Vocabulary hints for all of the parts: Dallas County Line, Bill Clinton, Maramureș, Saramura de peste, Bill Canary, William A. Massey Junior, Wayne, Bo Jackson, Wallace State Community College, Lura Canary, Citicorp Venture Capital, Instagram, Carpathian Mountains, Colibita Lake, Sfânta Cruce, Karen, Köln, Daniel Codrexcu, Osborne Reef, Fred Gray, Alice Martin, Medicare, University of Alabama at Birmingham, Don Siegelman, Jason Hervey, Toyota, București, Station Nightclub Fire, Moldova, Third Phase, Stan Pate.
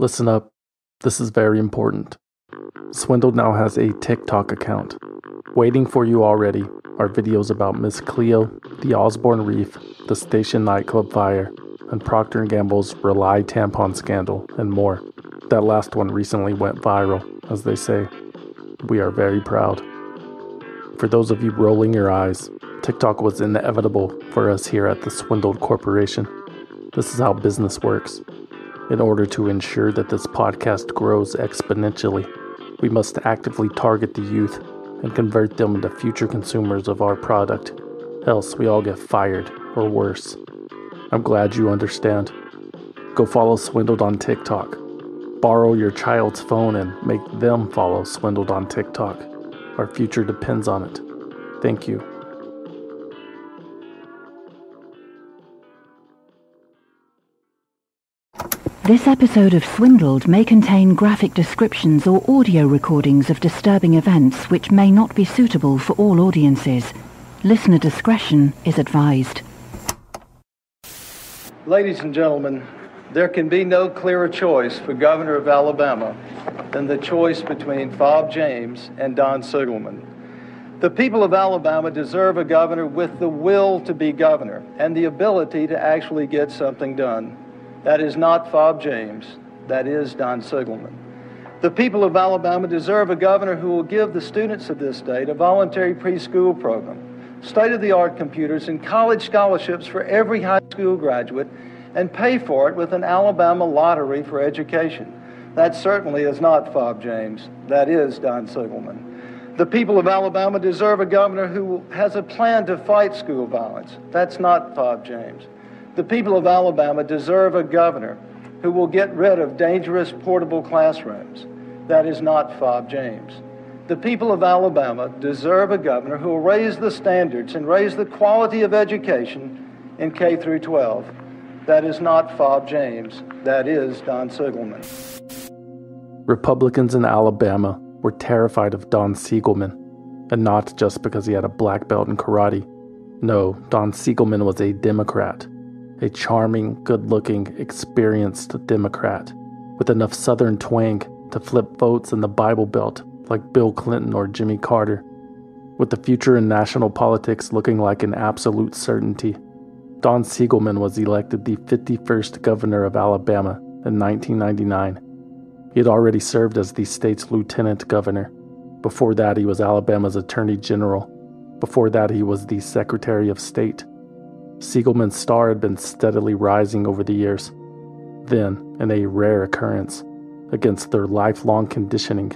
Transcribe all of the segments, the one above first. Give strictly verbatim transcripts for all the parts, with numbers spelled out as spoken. Listen up. This is very important. Swindled now has a TikTok account. Waiting for you already are videos about Miz Cleo, the Osborne Reef, the Station Nightclub Fire, and Procter and Gamble's Rely tampon scandal, and more. That last one recently went viral, as they say. We are very proud. For those of you rolling your eyes, TikTok was inevitable for us here at the Swindled Corporation. This is how business works. In order to ensure that this podcast grows exponentially, we must actively target the youth and convert them into future consumers of our product, else we all get fired, or worse. I'm glad you understand. Go follow Swindled on TikTok. Borrow your child's phone and make them follow Swindled on TikTok. Our future depends on it. Thank you. This episode of Swindled may contain graphic descriptions or audio recordings of disturbing events which may not be suitable for all audiences. Listener discretion is advised. Ladies and gentlemen, there can be no clearer choice for governor of Alabama than the choice between Fob James and Don Siegelman. The people of Alabama deserve a governor with the will to be governor and the ability to actually get something done. That is not Fob James. That is Don Siegelman. The people of Alabama deserve a governor who will give the students of this state a voluntary preschool program, state-of-the-art computers, and college scholarships for every high school graduate, and pay for it with an Alabama lottery for education. That certainly is not Fob James. That is Don Siegelman. The people of Alabama deserve a governor who has a plan to fight school violence. That's not Fob James. The people of Alabama deserve a governor who will get rid of dangerous portable classrooms. That is not Fob James. The people of Alabama deserve a governor who will raise the standards and raise the quality of education in K through twelve. That is not Fob James. That is Don Siegelman. Republicans in Alabama were terrified of Don Siegelman, and not just because he had a black belt in karate. No, Don Siegelman was a Democrat. A charming, good-looking, experienced Democrat with enough Southern twang to flip votes in the Bible Belt like Bill Clinton or Jimmy Carter. With the future in national politics looking like an absolute certainty, Don Siegelman was elected the fifty-first governor of Alabama in nineteen ninety-nine. He had already served as the state's lieutenant governor. Before that, he was Alabama's attorney general. Before that, he was the secretary of state. Siegelman's star had been steadily rising over the years. Then, in a rare occurrence, against their lifelong conditioning,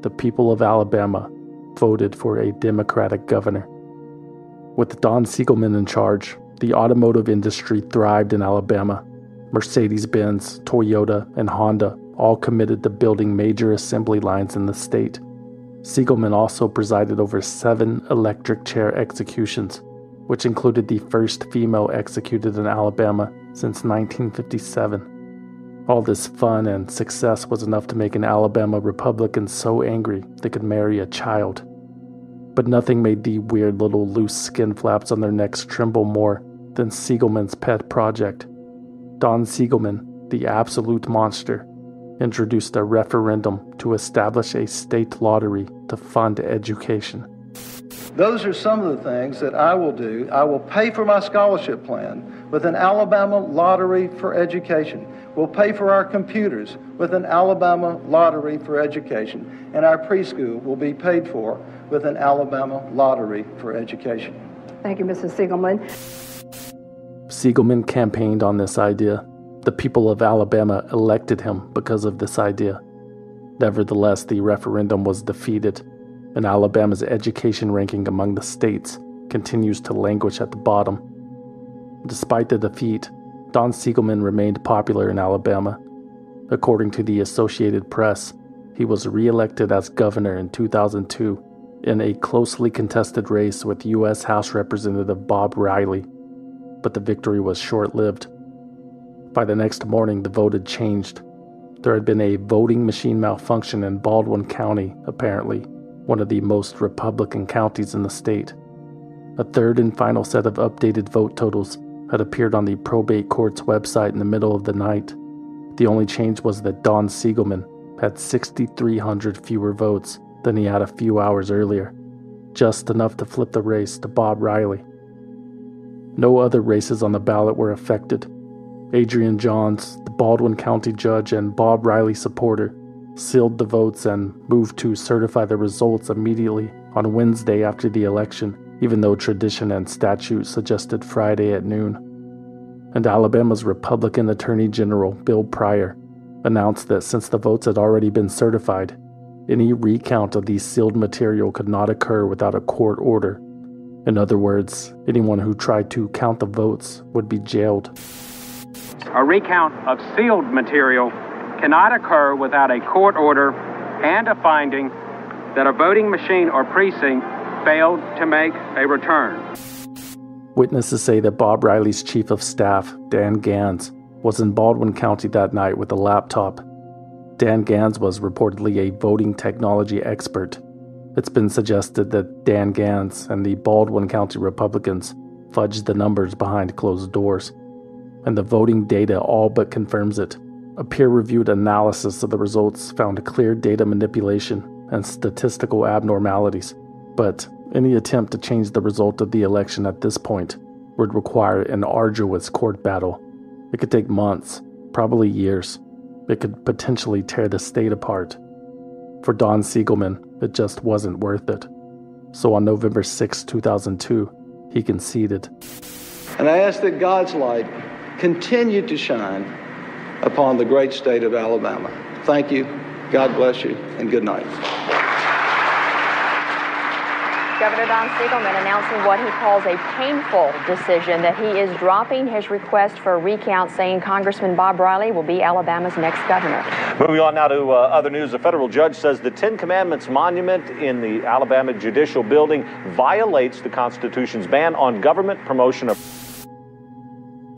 the people of Alabama voted for a Democratic governor. With Don Siegelman in charge, the automotive industry thrived in Alabama. Mercedes-Benz, Toyota, and Honda all committed to building major assembly lines in the state. Siegelman also presided over seven electric chair executions, which included the first female executed in Alabama since nineteen fifty-seven. All this fun and success was enough to make an Alabama Republican so angry they could marry a child. But nothing made the weird little loose skin flaps on their necks tremble more than Siegelman's pet project. Don Siegelman, the absolute monster, introduced a referendum to establish a state lottery to fund education. Those are some of the things that I will do. I will pay for my scholarship plan with an Alabama lottery for education. We'll pay for our computers with an Alabama lottery for education. And our preschool will be paid for with an Alabama lottery for education. Thank you, Missus Siegelman. Siegelman campaigned on this idea. The people of Alabama elected him because of this idea. Nevertheless, the referendum was defeated, and Alabama's education ranking among the states continues to languish at the bottom. Despite the defeat, Don Siegelman remained popular in Alabama. According to the Associated Press, he was re-elected as governor in two thousand two in a closely contested race with U S House Representative Bob Riley, but the victory was short-lived. By the next morning, the vote had changed. There had been a voting machine malfunction in Baldwin County, apparently, one of the most Republican counties in the state. A third and final set of updated vote totals had appeared on the probate court's website in the middle of the night. The only change was that Don Siegelman had six thousand three hundred fewer votes than he had a few hours earlier, just enough to flip the race to Bob Riley. No other races on the ballot were affected. Adrian Johns, the Baldwin County judge and Bob Riley supporter, sealed the votes and moved to certify the results immediately on Wednesday after the election, even though tradition and statute suggested Friday at noon. And Alabama's Republican Attorney General, Bill Pryor, announced that since the votes had already been certified, any recount of the sealed material could not occur without a court order. In other words, anyone who tried to count the votes would be jailed. A recount of sealed material cannot occur without a court order and a finding that a voting machine or precinct failed to make a return. Witnesses say that Bob Riley's chief of staff, Dan Gans, was in Baldwin County that night with a laptop. Dan Gans was reportedly a voting technology expert. It's been suggested that Dan Gans and the Baldwin County Republicans fudged the numbers behind closed doors, and the voting data all but confirms it. A peer-reviewed analysis of the results found clear data manipulation and statistical abnormalities, but any attempt to change the result of the election at this point would require an arduous court battle. It could take months, probably years. It could potentially tear the state apart. For Don Siegelman, it just wasn't worth it. So on November sixth, two thousand two, he conceded. And I ask that God's light continue to shine upon the great state of Alabama. Thank you, God bless you, and good night. Governor Don Siegelman announcing what he calls a painful decision, that he is dropping his request for a recount, saying Congressman Bob Riley will be Alabama's next governor. Moving on now to uh, other news, a federal judge says the Ten Commandments monument in the Alabama Judicial Building violates the Constitution's ban on government promotion of...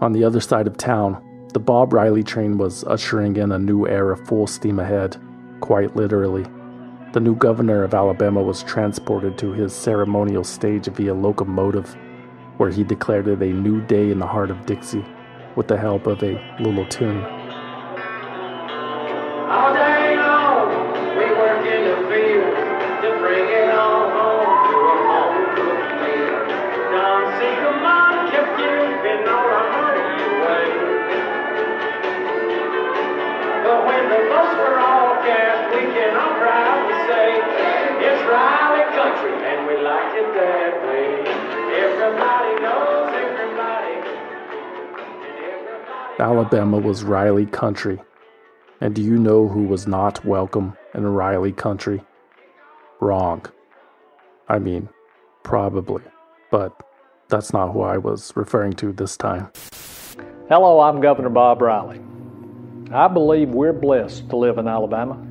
On the other side of town, the Bob Riley train was ushering in a new era full steam ahead, quite literally. The new governor of Alabama was transported to his ceremonial stage via locomotive, where he declared it a new day in the heart of Dixie with the help of a little tune. All day long, we work in the field to bring it all home to a home cooked meal. Don Siegelman kept giving all our money away. But when the bus were all cast, we cannot ride. It's Riley country, and we like it that way. Everybody knows everybody, and everybody. Alabama was Riley country. And do you know who was not welcome in Riley country? Wrong. I mean, probably. But that's not who I was referring to this time. Hello, I'm Governor Bob Riley. I believe we're blessed to live in Alabama.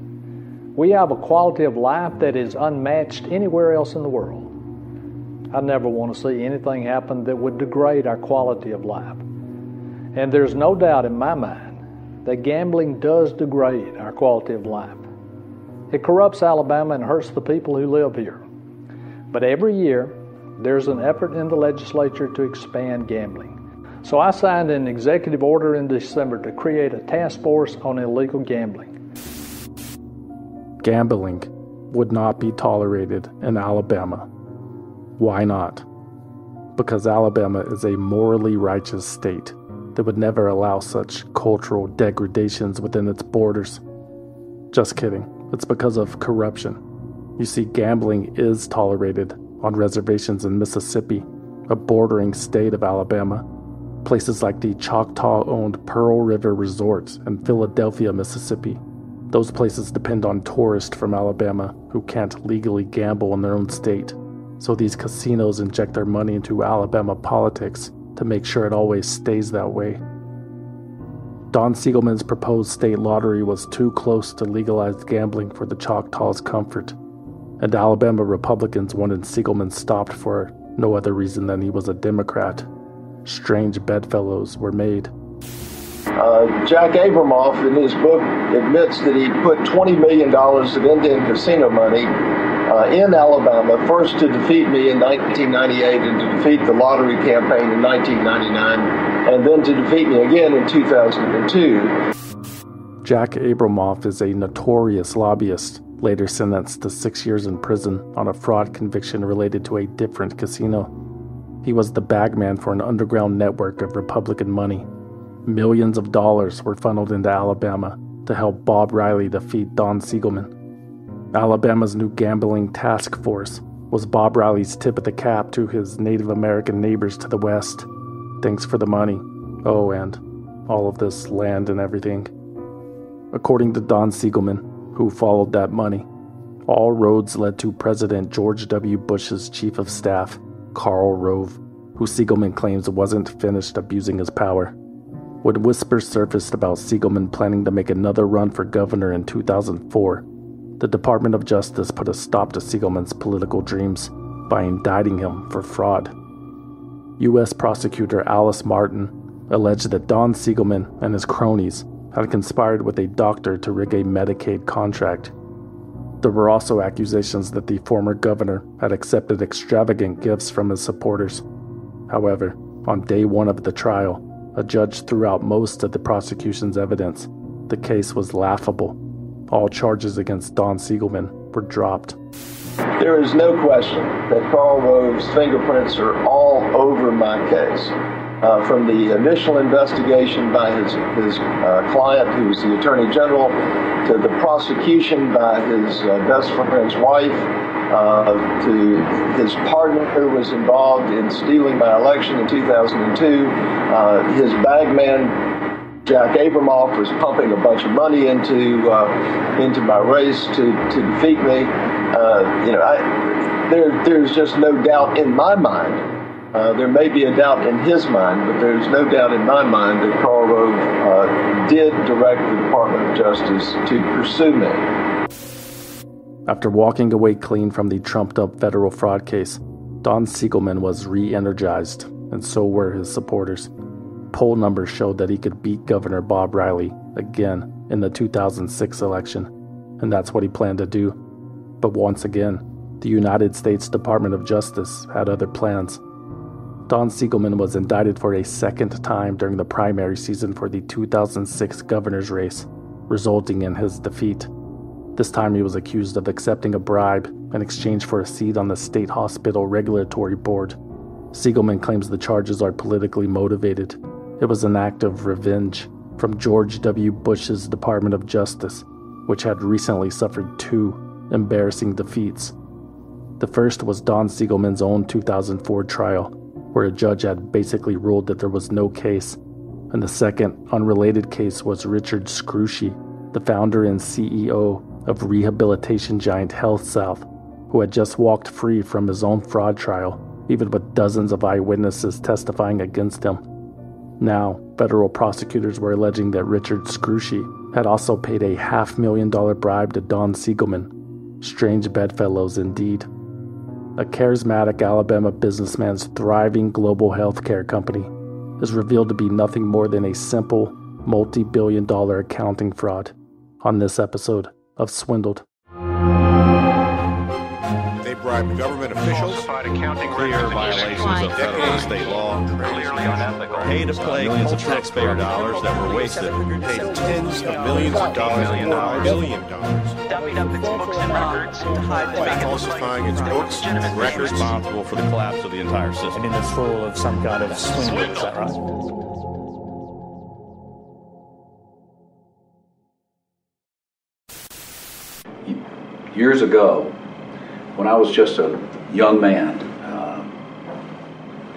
We have a quality of life that is unmatched anywhere else in the world. I never want to see anything happen that would degrade our quality of life. And there's no doubt in my mind that gambling does degrade our quality of life. It corrupts Alabama and hurts the people who live here. But every year, there's an effort in the legislature to expand gambling. So I signed an executive order in December to create a task force on illegal gambling. Gambling would not be tolerated in Alabama. Why not? Because Alabama is a morally righteous state that would never allow such cultural degradations within its borders. Just kidding. It's because of corruption. You see, gambling is tolerated on reservations in Mississippi, a bordering state of Alabama. Places like the Choctaw-owned Pearl River Resort in Philadelphia, Mississippi. Those places depend on tourists from Alabama who can't legally gamble in their own state, so these casinos inject their money into Alabama politics to make sure it always stays that way. Don Siegelman's proposed state lottery was too close to legalized gambling for the Choctaws' comfort, and Alabama Republicans wanted Siegelman stopped for no other reason than he was a Democrat. Strange bedfellows were made. Uh, Jack Abramoff, in his book, admits that he put twenty million dollars of Indian casino money uh, in Alabama, first to defeat me in nineteen ninety-eight and to defeat the lottery campaign in nineteen ninety-nine, and then to defeat me again in two thousand two. Jack Abramoff is a notorious lobbyist, later sentenced to six years in prison on a fraud conviction related to a different casino. He was the bagman for an underground network of Republican money. Millions of dollars were funneled into Alabama to help Bob Riley defeat Don Siegelman. Alabama's new gambling task force was Bob Riley's tip of the cap to his Native American neighbors to the west. Thanks for the money. Oh, and all of this land and everything. According to Don Siegelman, who followed that money, all roads led to President George W. Bush's chief of staff, Karl Rove, who Siegelman claims wasn't finished abusing his power. When whispers surfaced about Siegelman planning to make another run for governor in two thousand four, the Department of Justice put a stop to Siegelman's political dreams by indicting him for fraud. U S prosecutor Alice Martin alleged that Don Siegelman and his cronies had conspired with a doctor to rig a Medicaid contract. There were also accusations that the former governor had accepted extravagant gifts from his supporters. However, on day one of the trial, a judge threw out most of the prosecution's evidence. The case was laughable. All charges against Don Siegelman were dropped. There is no question that Karl Rove's fingerprints are all over my case. Uh, from the initial investigation by his, his uh, client, who was the Attorney General, to the prosecution by his uh, best friend's wife, uh, to his partner who was involved in stealing my election in two thousand two, uh, his bagman, Jack Abramoff, was pumping a bunch of money into uh, into my race to, to defeat me. Uh, you know, I, there there's just no doubt in my mind. Uh, there may be a doubt in his mind, but there's no doubt in my mind that Karl Rove uh, did direct the Department of Justice to pursue me. After walking away clean from the trumped-up federal fraud case, Don Siegelman was re-energized, and so were his supporters. Poll numbers showed that he could beat Governor Bob Riley again in the two thousand six election, and that's what he planned to do. But once again, the United States Department of Justice had other plans. Don Siegelman was indicted for a second time during the primary season for the two thousand six governor's race, resulting in his defeat. This time he was accused of accepting a bribe in exchange for a seat on the State Hospital Regulatory Board. Siegelman claims the charges are politically motivated. It was an act of revenge from George W. Bush's Department of Justice, which had recently suffered two embarrassing defeats. The first was Don Siegelman's own two thousand four trial, where a judge had basically ruled that there was no case, and the second, unrelated case was Richard Scrushy, the founder and C E O of rehabilitation giant HealthSouth, who had just walked free from his own fraud trial, even with dozens of eyewitnesses testifying against him. Now, federal prosecutors were alleging that Richard Scrushy had also paid a half million dollar bribe to Don Siegelman. Strange bedfellows indeed. A charismatic Alabama businessman's thriving global healthcare company is revealed to be nothing more than a simple, multi-billion dollar accounting fraud on this episode of Swindled. They bribed government officials, clear violations of federal and state law, paid to play millions of taxpayer dollars that were wasted, paid tens of millions of dollars, billion dollars, by falsifying its books and records, responsible for the collapse of the entire system. And in this role of some kind of swindle, is that right? Years ago, when I was just a young man, uh,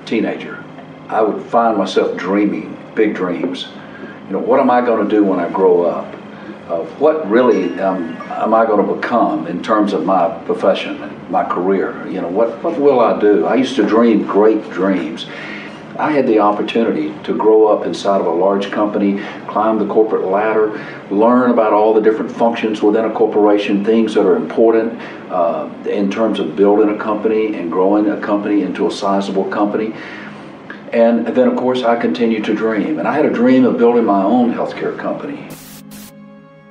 teenager, I would find myself dreaming big dreams. You know, what am I going to do when I grow up? Uh, what really um, am I going to become in terms of my profession, my career? You know, what, what will I do? I used to dream great dreams. I had the opportunity to grow up inside of a large company, climb the corporate ladder, learn about all the different functions within a corporation, things that are important uh, in terms of building a company and growing a company into a sizable company. And then, of course, I continued to dream. And I had a dream of building my own healthcare company.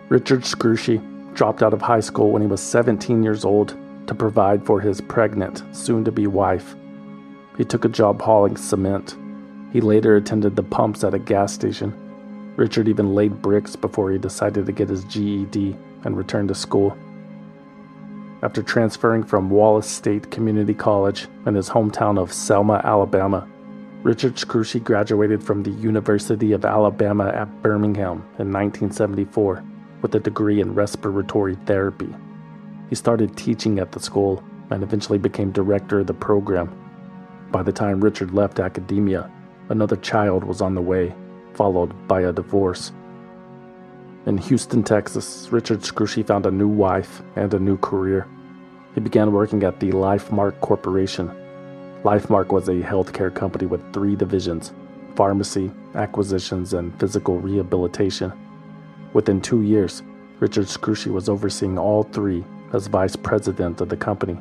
Richard Scrushy dropped out of high school when he was seventeen years old to provide for his pregnant, soon-to-be wife. He took a job hauling cement. He later attended the pumps at a gas station. Richard even laid bricks before he decided to get his G E D and return to school. After transferring from Wallace State Community College in his hometown of Selma, Alabama, Richard Scrushy graduated from the University of Alabama at Birmingham in nineteen seventy-four with a degree in respiratory therapy. He started teaching at the school and eventually became director of the program. By the time Richard left academia, another child was on the way, followed by a divorce. In Houston, Texas, Richard Scrushy found a new wife and a new career. He began working at the LifeMark Corporation. LifeMark was a healthcare company with three divisions: pharmacy, acquisitions, and physical rehabilitation. Within two years, Richard Scrushy was overseeing all three as vice president of the company.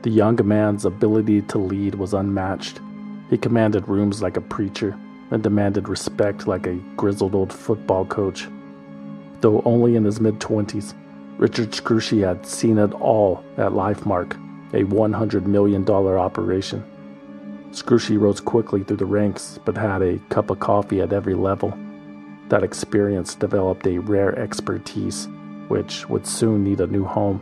The young man's ability to lead was unmatched. He commanded rooms like a preacher and demanded respect like a grizzled old football coach. Though only in his mid-twenties, Richard Scrushy had seen it all at LifeMark, a one hundred million dollars operation. Scrushy rose quickly through the ranks, but had a cup of coffee at every level. That experience developed a rare expertise, which would soon need a new home.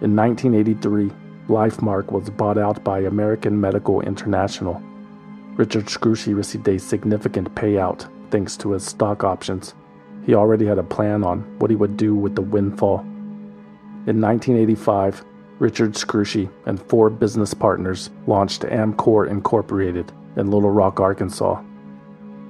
In nineteen eighty-three, LifeMark was bought out by American Medical International. Richard Scrushy received a significant payout thanks to his stock options. He already had a plan on what he would do with the windfall. In nineteen eighty-five, Richard Scrushy and four business partners launched Amcor Incorporated in Little Rock, Arkansas.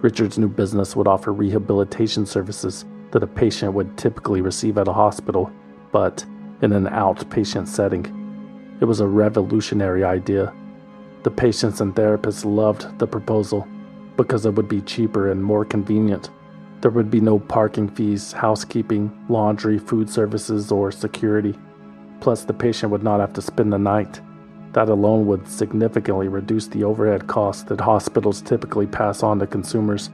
Richard's new business would offer rehabilitation services that a patient would typically receive at a hospital, but in an outpatient setting. It was a revolutionary idea. The patients and therapists loved the proposal because it would be cheaper and more convenient. There would be no parking fees, housekeeping, laundry, food services, or security. Plus, the patient would not have to spend the night. That alone would significantly reduce the overhead costs that hospitals typically pass on to consumers.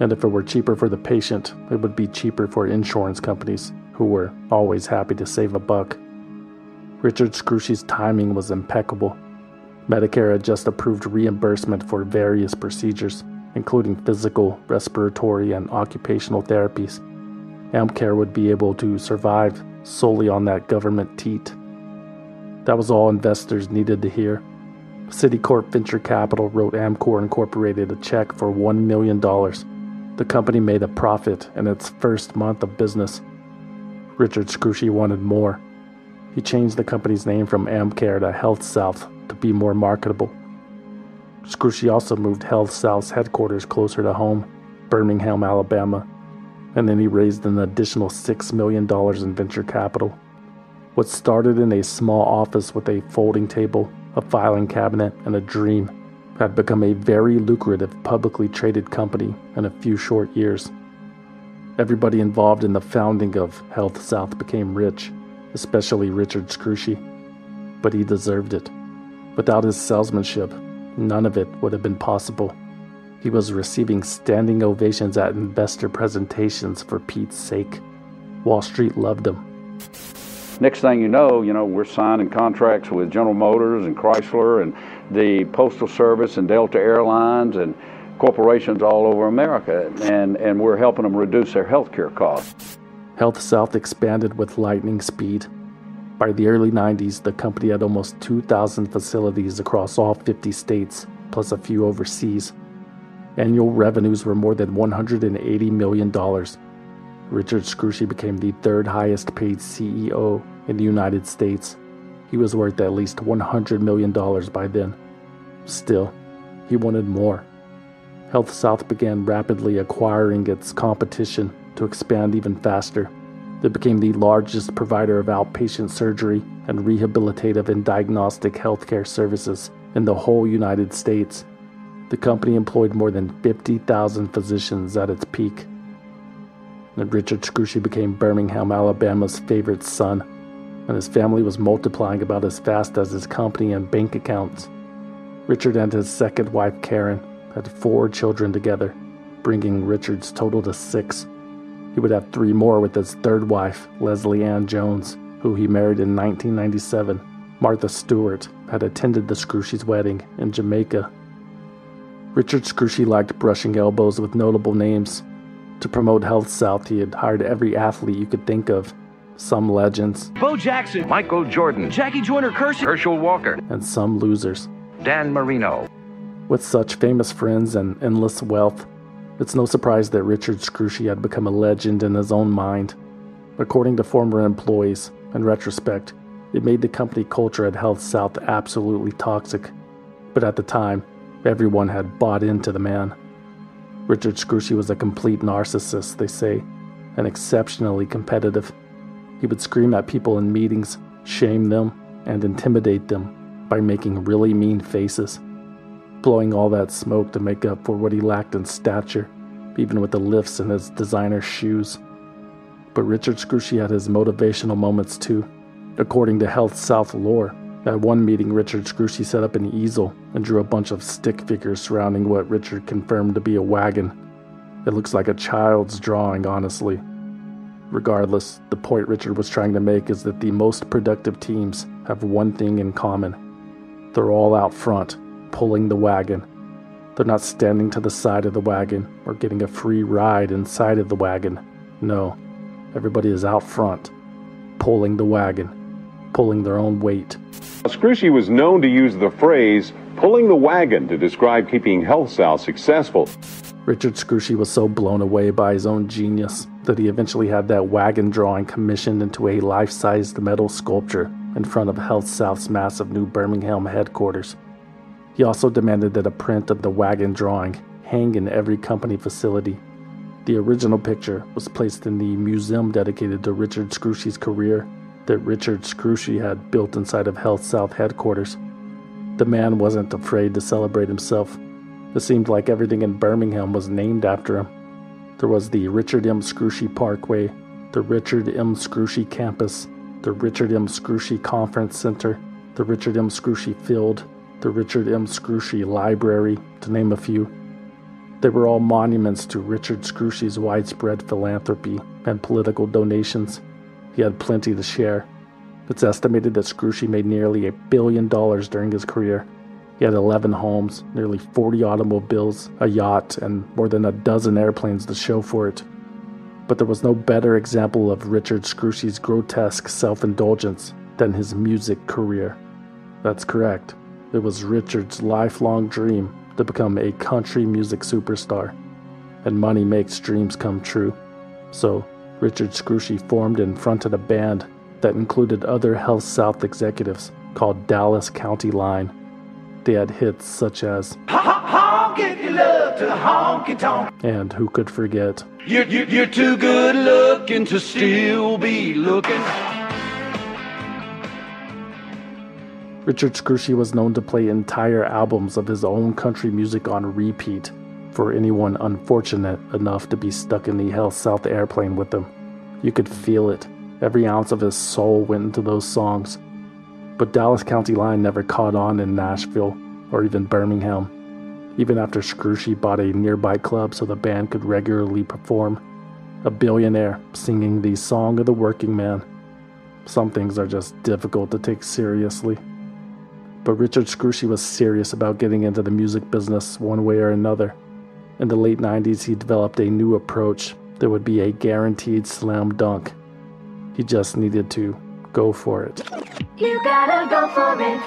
And if it were cheaper for the patient, it would be cheaper for insurance companies, who were always happy to save a buck. Richard Scrushy's timing was impeccable. Medicare had just approved reimbursement for various procedures, including physical, respiratory, and occupational therapies. AmCare would be able to survive solely on that government teat. That was all investors needed to hear. Citicorp Venture Capital wrote Amcor Incorporated a check for one million dollars. The company made a profit in its first month of business. Richard Scrushy wanted more. He changed the company's name from AmCare to HealthSouth to be more marketable. Scrushy also moved HealthSouth's headquarters closer to home, Birmingham, Alabama, and then he raised an additional six million dollars in venture capital. What started in a small office with a folding table, a filing cabinet, and a dream had become a very lucrative publicly traded company in a few short years. Everybody involved in the founding of HealthSouth became rich, especially Richard Scrushy, but he deserved it. Without his salesmanship, none of it would have been possible. He was receiving standing ovations at investor presentations for Pete's sake. Wall Street loved him. Next thing you know, you know, we're signing contracts with General Motors and Chrysler and the Postal Service and Delta Airlines and corporations all over America, and, and we're helping them reduce their healthcare costs. HealthSouth expanded with lightning speed. By the early nineties, the company had almost two thousand facilities across all fifty states, plus a few overseas. Annual revenues were more than one hundred eighty million dollars. Richard Scrushy became the third highest paid C E O in the United States. He was worth at least one hundred million dollars by then. Still, he wanted more. HealthSouth began rapidly acquiring its competition to expand even faster. It became the largest provider of outpatient surgery and rehabilitative and diagnostic healthcare services in the whole United States. The company employed more than fifty thousand physicians at its peak. And Richard Scrushy became Birmingham, Alabama's favorite son, and his family was multiplying about as fast as his company and bank accounts. Richard and his second wife, Karen, had four children together, bringing Richard's total to six. He would have three more with his third wife, Leslie Ann Jones, who he married in nineteen ninety-seven. Martha Stewart had attended the Scrushy's wedding in Jamaica. Richard Scrushy liked brushing elbows with notable names. To promote HealthSouth, he had hired every athlete you could think of, some legends. Bo Jackson, Michael Jordan, Jackie Joyner-Kershaw, Herschel Walker, and some losers. Dan Marino. With such famous friends and endless wealth, it's no surprise that Richard Scrushy had become a legend in his own mind. According to former employees, in retrospect, it made the company culture at HealthSouth absolutely toxic. But at the time, everyone had bought into the man. Richard Scrushy was a complete narcissist, they say, and exceptionally competitive. He would scream at people in meetings, shame them, and intimidate them by making really mean faces, blowing all that smoke to make up for what he lacked in stature, even with the lifts in his designer shoes. But Richard Scrushy had his motivational moments too. According to HealthSouth lore, at one meeting, Richard Scrushy set up an easel and drew a bunch of stick figures surrounding what Richard confirmed to be a wagon. It looks like a child's drawing, honestly. Regardless, the point Richard was trying to make is that the most productive teams have one thing in common. They're all out front, pulling the wagon. They're not standing to the side of the wagon or getting a free ride inside of the wagon. No, everybody is out front, pulling the wagon, pulling their own weight. Scrushy was known to use the phrase, pulling the wagon, to describe keeping HealthSouth successful. Richard Scrushy was so blown away by his own genius that he eventually had that wagon drawing commissioned into a life-sized metal sculpture in front of HealthSouth's massive new Birmingham headquarters. He also demanded that a print of the wagon drawing hang in every company facility. The original picture was placed in the museum dedicated to Richard Scrushy's career that Richard Scrushy had built inside of HealthSouth headquarters. The man wasn't afraid to celebrate himself. It seemed like everything in Birmingham was named after him. There was the Richard M. Scrushy Parkway, the Richard M. Scrushy Campus, the Richard M. Scrushy Conference Center, the Richard M. Scrushy Field, the Richard M. Scrushy Library, to name a few. They were all monuments to Richard Scrushy's widespread philanthropy and political donations. He had plenty to share. It's estimated that Scrushy made nearly a billion dollars during his career. He had eleven homes, nearly forty automobiles, a yacht, and more than a dozen airplanes to show for it. But there was no better example of Richard Scrushy's grotesque self-indulgence than his music career. That's correct. It was Richard's lifelong dream to become a country music superstar. And money makes dreams come true. So Richard Scrushy formed and fronted a band that included other HealthSouth executives called Dallas County Line. They had hits such as Honk Your Love to the Honky Tonk and Who Could Forget. You're, you're, you're too good looking to still be looking. Richard Scrushy was known to play entire albums of his own country music on repeat for anyone unfortunate enough to be stuck in the HealthSouth airplane with him. You could feel it. Every ounce of his soul went into those songs. But Dallas County Line never caught on in Nashville or even Birmingham. Even after Scrushy bought a nearby club so the band could regularly perform, a billionaire singing the song of the working man. Some things are just difficult to take seriously. But Richard Scrushy was serious about getting into the music business one way or another. In the late nineties, he developed a new approach that would be a guaranteed slam dunk. He just needed to go for it. You gotta go for it.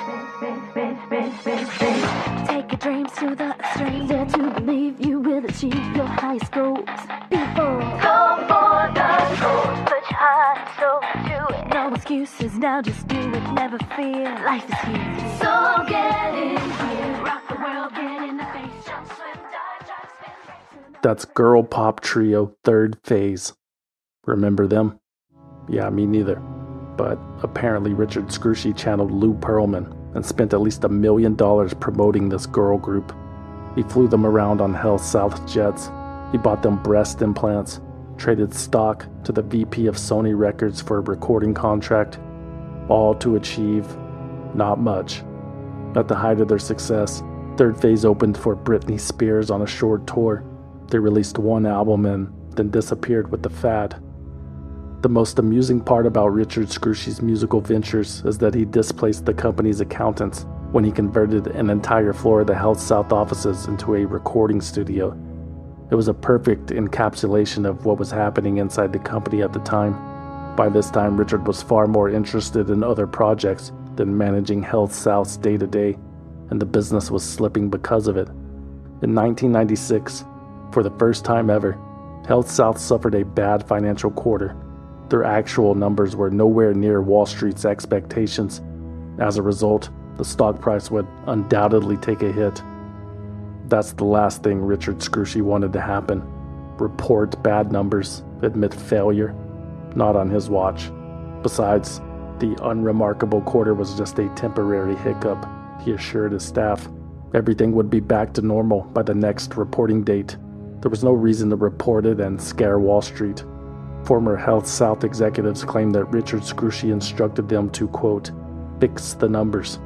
Take your dreams to the extreme. Dare to believe you will achieve your highest goals. People, go for the gold. Put your heart and soul to it. No excuses, now just do it. Never fear, life is here. So get in here. Rock the world, get in the face. Jump, swim, dive, drive, spin. That's girl pop trio Third Phase. Remember them? Yeah, me neither. But apparently Richard Scrushy channeled Lou Pearlman and spent at least a million dollars promoting this girl group. He flew them around on HealthSouth jets. He bought them breast implants, traded stock to the V P of Sony Records for a recording contract, all to achieve not much. At the height of their success, Third Phase opened for Britney Spears on a short tour. They released one album and then disappeared with the fad. The most amusing part about Richard Scrushy's musical ventures is that he displaced the company's accountants when he converted an entire floor of the HealthSouth offices into a recording studio. It was a perfect encapsulation of what was happening inside the company at the time. By this time, Richard was far more interested in other projects than managing HealthSouth's day-to-day, and the business was slipping because of it. In nineteen ninety-six, for the first time ever, HealthSouth suffered a bad financial quarter. Their actual numbers were nowhere near Wall Street's expectations. As a result, the stock price would undoubtedly take a hit. That's the last thing Richard Scrushy wanted to happen. Report bad numbers, admit failure. Not on his watch. Besides, the unremarkable quarter was just a temporary hiccup, he assured his staff. Everything would be back to normal by the next reporting date. There was no reason to report it and scare Wall Street. Former HealthSouth executives claimed that Richard Scrushy instructed them to, quote, fix the numbers.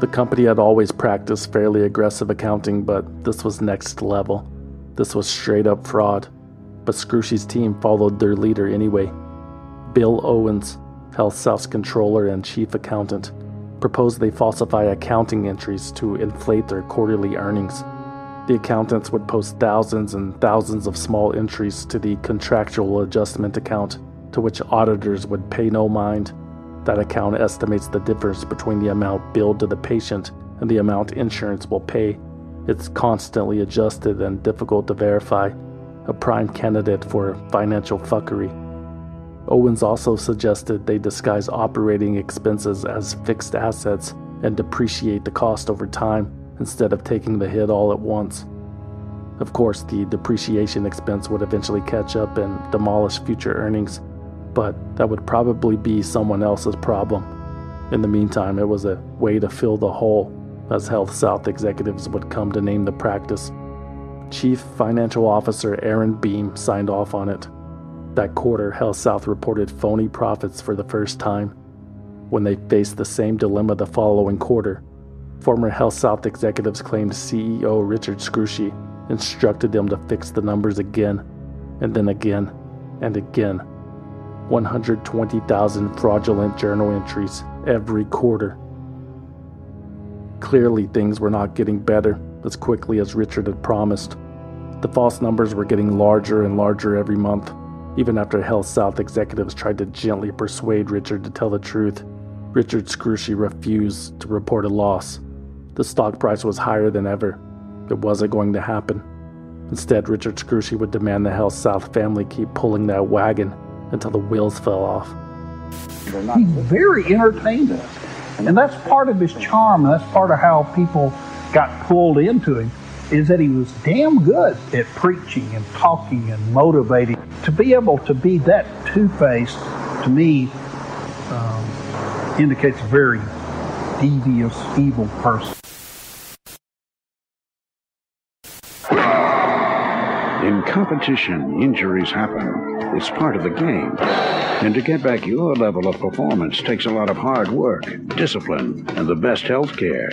The company had always practiced fairly aggressive accounting, but this was next level. This was straight-up fraud. But Scrushy's team followed their leader anyway. Bill Owens, HealthSouth's controller and chief accountant, proposed they falsify accounting entries to inflate their quarterly earnings. The accountants would post thousands and thousands of small entries to the contractual adjustment account, to which auditors would pay no mind. That account estimates the difference between the amount billed to the patient and the amount insurance will pay. It's constantly adjusted and difficult to verify, a prime candidate for financial fuckery. Owens also suggested they disguise operating expenses as fixed assets and depreciate the cost over time instead of taking the hit all at once. Of course, the depreciation expense would eventually catch up and demolish future earnings, but that would probably be someone else's problem. In the meantime, it was a way to fill the hole, as HealthSouth executives would come to name the practice. Chief Financial Officer Aaron Beam signed off on it. That quarter, HealthSouth reported phony profits for the first time. When they faced the same dilemma the following quarter, former HealthSouth executives claimed C E O Richard Scrushy instructed them to fix the numbers again, and then again, and again. one hundred twenty thousand fraudulent journal entries every quarter. Clearly, things were not getting better as quickly as Richard had promised. The false numbers were getting larger and larger every month. Even after HealthSouth executives tried to gently persuade Richard to tell the truth, Richard Scrushy refused to report a loss. The stock price was higher than ever. It wasn't going to happen. Instead, Richard Scrushy would demand the HealthSouth family keep pulling that wagon until the wheels fell off. He very entertained us, and that's part of his charm, and that's part of how people got pulled into him, is that he was damn good at preaching and talking and motivating. To be able to be that two-faced, to me, um, indicates a very devious, evil person. In competition, injuries happen. It's part of the game. And to get back your level of performance takes a lot of hard work, discipline, and the best health care.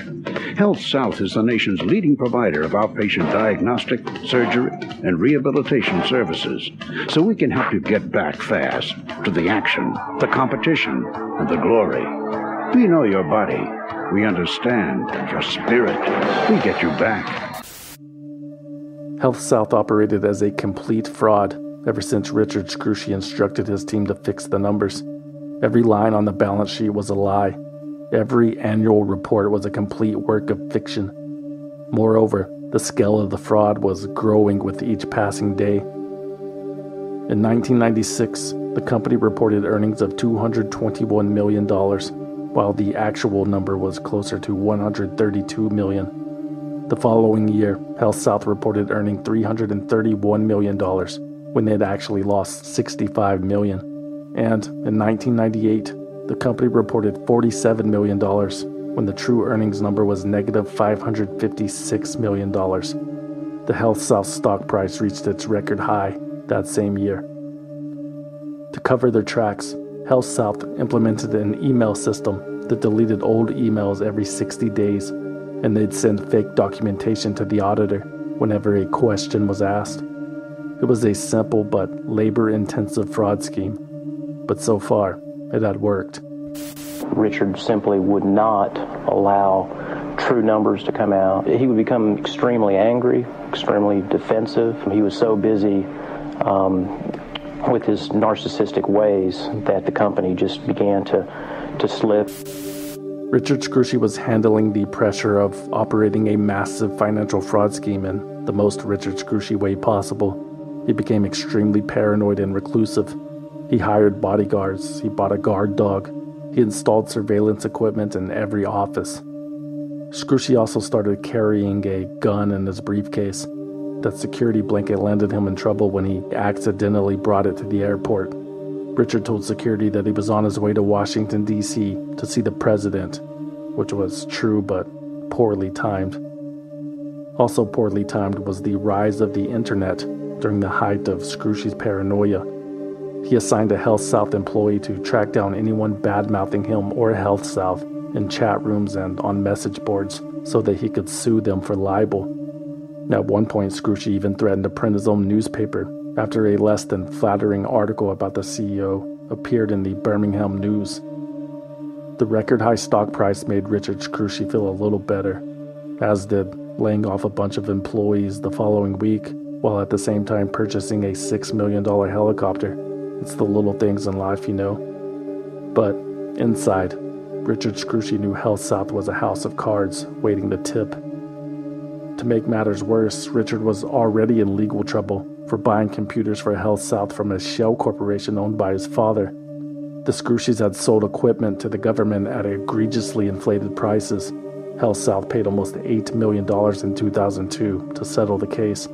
HealthSouth is the nation's leading provider of outpatient diagnostic, surgery, and rehabilitation services. So we can help you get back fast to the action, the competition, and the glory. We know your body. We understand your spirit. We get you back. HealthSouth operated as a complete fraud ever since Richard Scrushy instructed his team to fix the numbers. Every line on the balance sheet was a lie. Every annual report was a complete work of fiction. Moreover, the scale of the fraud was growing with each passing day. In nineteen ninety-six, the company reported earnings of two hundred twenty-one million dollars, while the actual number was closer to one hundred thirty-two million dollars. The following year, HealthSouth reported earning three hundred thirty-one million dollars, when they had actually lost sixty-five million dollars. And in nineteen ninety-eight, the company reported forty-seven million dollars when the true earnings number was negative five hundred fifty-six million dollars. The HealthSouth stock price reached its record high that same year. To cover their tracks, HealthSouth implemented an email system that deleted old emails every sixty days, and they'd send fake documentation to the auditor whenever a question was asked. It was a simple but labor-intensive fraud scheme, but so far, it had worked. Richard simply would not allow true numbers to come out. He would become extremely angry, extremely defensive. He was so busy um, with his narcissistic ways that the company just began to, to slip. Richard Scrushy was handling the pressure of operating a massive financial fraud scheme in the most Richard Scrushy way possible. He became extremely paranoid and reclusive. He hired bodyguards, he bought a guard dog, he installed surveillance equipment in every office. Scrushy also started carrying a gun in his briefcase. That security blanket landed him in trouble when he accidentally brought it to the airport. Richard told security that he was on his way to Washington, D C to see the president, which was true but poorly timed. Also poorly timed was the rise of the internet during the height of Scrushy's paranoia. He assigned a HealthSouth employee to track down anyone bad-mouthing him or HealthSouth in chat rooms and on message boards so that he could sue them for libel. At one point, Scrushy even threatened to print his own newspaper after a less than flattering article about the C E O appeared in the Birmingham News. The record-high stock price made Richard Scrushy feel a little better, as did laying off a bunch of employees the following week while at the same time purchasing a six million dollars helicopter. It's the little things in life, you know. But inside, Richard Scrushy knew HealthSouth was a house of cards waiting to tip. To make matters worse, Richard was already in legal trouble for buying computers for HealthSouth from a shell corporation owned by his father. The Scrushys had sold equipment to the government at egregiously inflated prices. HealthSouth paid almost eight million dollars in two thousand two to settle the case.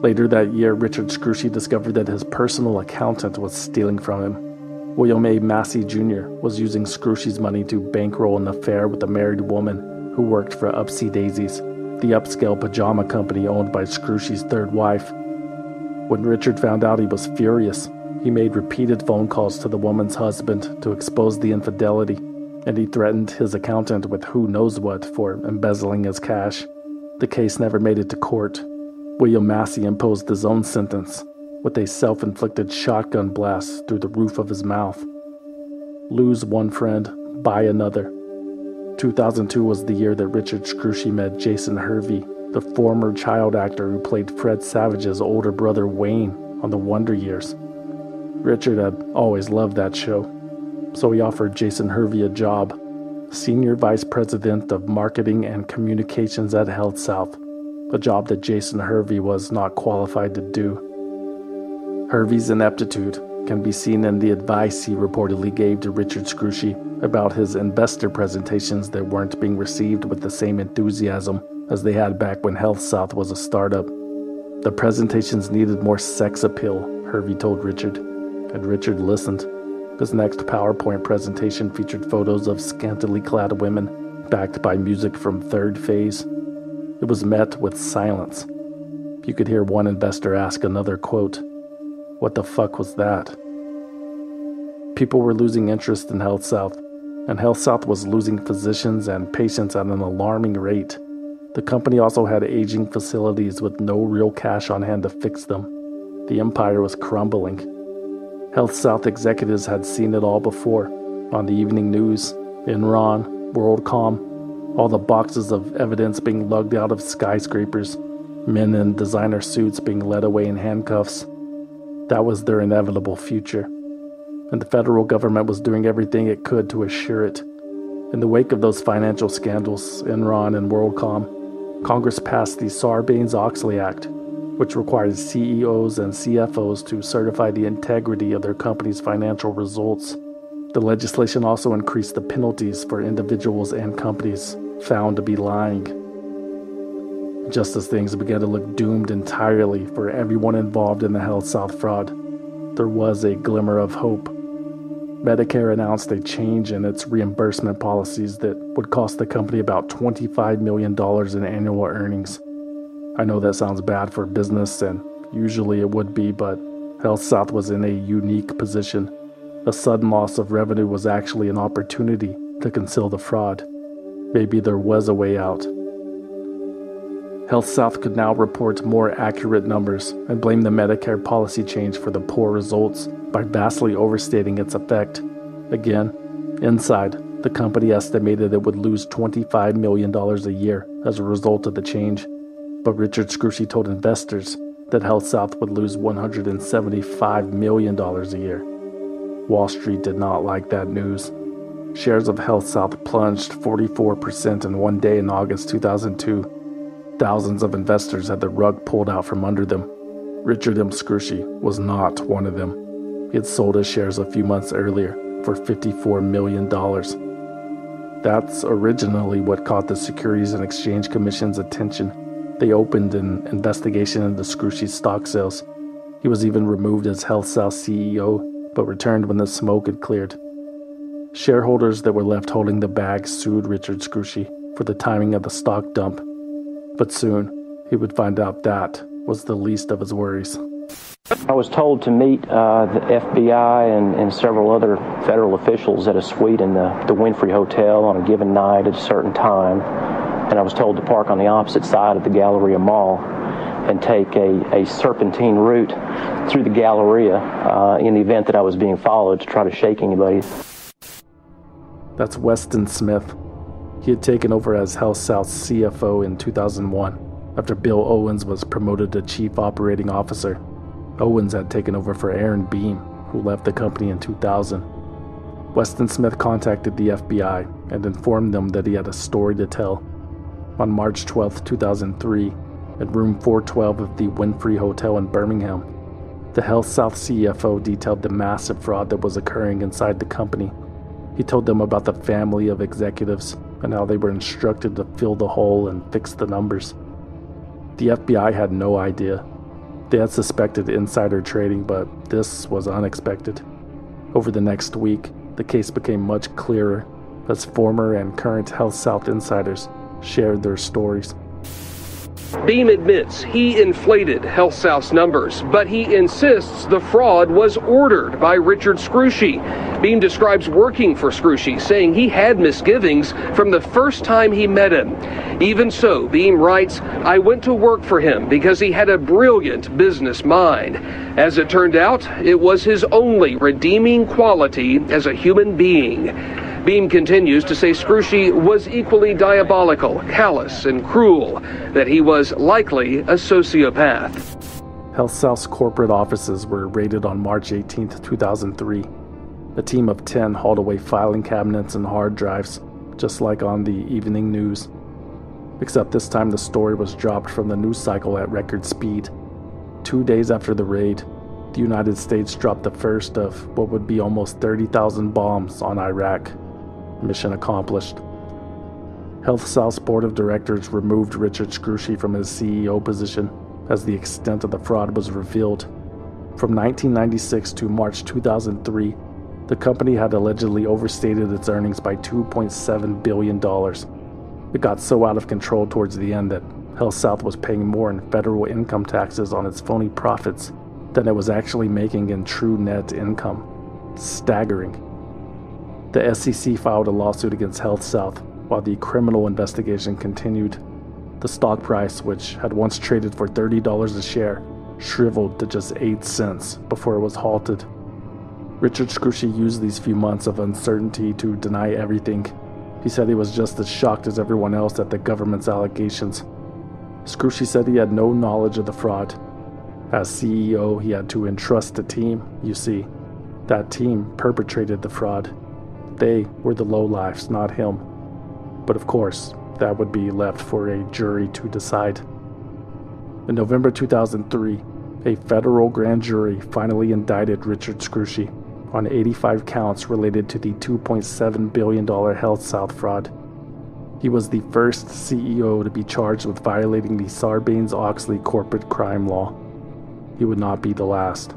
Later that year, Richard Scrushy discovered that his personal accountant was stealing from him. William A. Massey Junior was using Scrushy's money to bankroll an affair with a married woman who worked for Upsy Daisies, the upscale pajama company owned by Scrushy's third wife. When Richard found out, he was furious. He made repeated phone calls to the woman's husband to expose the infidelity, and he threatened his accountant with who knows what for embezzling his cash. The case never made it to court. William Massey imposed his own sentence with a self-inflicted shotgun blast through the roof of his mouth. Lose one friend, buy another. two thousand two was the year that Richard Scrushy met Jason Hervey, the former child actor who played Fred Savage's older brother Wayne on The Wonder Years. Richard had always loved that show, so he offered Jason Hervey a job, Senior Vice President of Marketing and Communications at HealthSouth, a job that Jason Hervey was not qualified to do. Hervey's ineptitude can be seen in the advice he reportedly gave to Richard Scrushy about his investor presentations that weren't being received with the same enthusiasm as they had back when HealthSouth was a startup. The presentations needed more sex appeal, Hervey told Richard, and Richard listened. His next PowerPoint presentation featured photos of scantily clad women backed by music from Third Phase. It was met with silence. You could hear one investor ask another, quote, "What the fuck was that?" People were losing interest in HealthSouth, and HealthSouth was losing physicians and patients at an alarming rate. The company also had aging facilities with no real cash on hand to fix them. The empire was crumbling. HealthSouth executives had seen it all before. On the evening news, Enron, WorldCom, all the boxes of evidence being lugged out of skyscrapers, men in designer suits being led away in handcuffs. That was their inevitable future, and the federal government was doing everything it could to assure it. In the wake of those financial scandals, Enron and WorldCom, Congress passed the Sarbanes-Oxley Act, which required C E Os and C F Os to certify the integrity of their company's financial results. The legislation also increased the penalties for individuals and companies found to be lying. Just as things began to look doomed entirely for everyone involved in the HealthSouth fraud, there was a glimmer of hope. Medicare announced a change in its reimbursement policies that would cost the company about twenty-five million dollars in annual earnings. I know that sounds bad for business, and usually it would be, but HealthSouth was in a unique position. A sudden loss of revenue was actually an opportunity to conceal the fraud. Maybe there was a way out. HealthSouth could now report more accurate numbers and blame the Medicare policy change for the poor results by vastly overstating its effect. Again, inside, The company estimated it would lose twenty-five million dollars a year as a result of the change, but Richard Scrushy told investors that HealthSouth would lose one hundred seventy-five million dollars a year. Wall Street did not like that news. Shares of HealthSouth plunged forty-four percent in one day in August two thousand two. Thousands of investors had the rug pulled out from under them. Richard M. Scrushy was not one of them. He had sold his shares a few months earlier for fifty-four million dollars. That's originally what caught the Securities and Exchange Commission's attention. They opened an investigation into Scrushy's stock sales. He was even removed as HealthSouth C E O, but returned when the smoke had cleared. Shareholders that were left holding the bag sued Richard Scrushy for the timing of the stock dump. But soon, he would find out that was the least of his worries. I was told to meet uh, the F B I and, and several other federal officials at a suite in the, the Winfrey Hotel on a given night at a certain time. And I was told to park on the opposite side of the Galleria Mall and take a, a serpentine route through the Galleria uh, in the event that I was being followed, to try to shake anybody. That's Weston Smith. He had taken over as HealthSouth's C F O in two thousand one after Bill Owens was promoted to Chief Operating Officer. Owens had taken over for Aaron Beam, who left the company in two thousand. Weston Smith contacted the F B I and informed them that he had a story to tell. On March twelfth, two thousand three, at room four twelve of the Winfrey Hotel in Birmingham, the HealthSouth C F O detailed the massive fraud that was occurring inside the company. He told them about the family of executives and how they were instructed to fill the hole and fix the numbers. The F B I had no idea. They had suspected insider trading, but this was unexpected. Over the next week, the case became much clearer as former and current HealthSouth insiders shared their stories. Beam admits he inflated HealthSouth's numbers, but he insists the fraud was ordered by Richard Scrushy. Beam describes working for Scrushy, saying he had misgivings from the first time he met him. Even so, Beam writes, "I went to work for him because he had a brilliant business mind. As it turned out, it was his only redeeming quality as a human being." Beam continues to say Scrushy was equally diabolical, callous, and cruel, that he was likely a sociopath. HealthSouth's corporate offices were raided on March eighteenth, two thousand three. A team of ten hauled away filing cabinets and hard drives, just like on the evening news. Except this time the story was dropped from the news cycle at record speed. Two days after the raid, the United States dropped the first of what would be almost thirty thousand bombs on Iraq. Mission accomplished. HealthSouth's board of directors removed Richard Scrushy from his C E O position as the extent of the fraud was revealed. From nineteen ninety-six to March two thousand three, the company had allegedly overstated its earnings by two point seven billion dollars. It got so out of control towards the end that HealthSouth was paying more in federal income taxes on its phony profits than it was actually making in true net income. Staggering. The S E C filed a lawsuit against HealthSouth while the criminal investigation continued. The stock price, which had once traded for thirty dollars a share, shriveled to just eight cents before it was halted. Richard Scrushy used these few months of uncertainty to deny everything. He said he was just as shocked as everyone else at the government's allegations. Scrushy said he had no knowledge of the fraud. As C E O, he had to entrust a team, you see. That team perpetrated the fraud. They were the lowlifes, not him. But of course, that would be left for a jury to decide. In November two thousand three, a federal grand jury finally indicted Richard Scrushy on eighty-five counts related to the two point seven billion dollars HealthSouth fraud. He was the first C E O to be charged with violating the Sarbanes-Oxley corporate crime law. He would not be the last.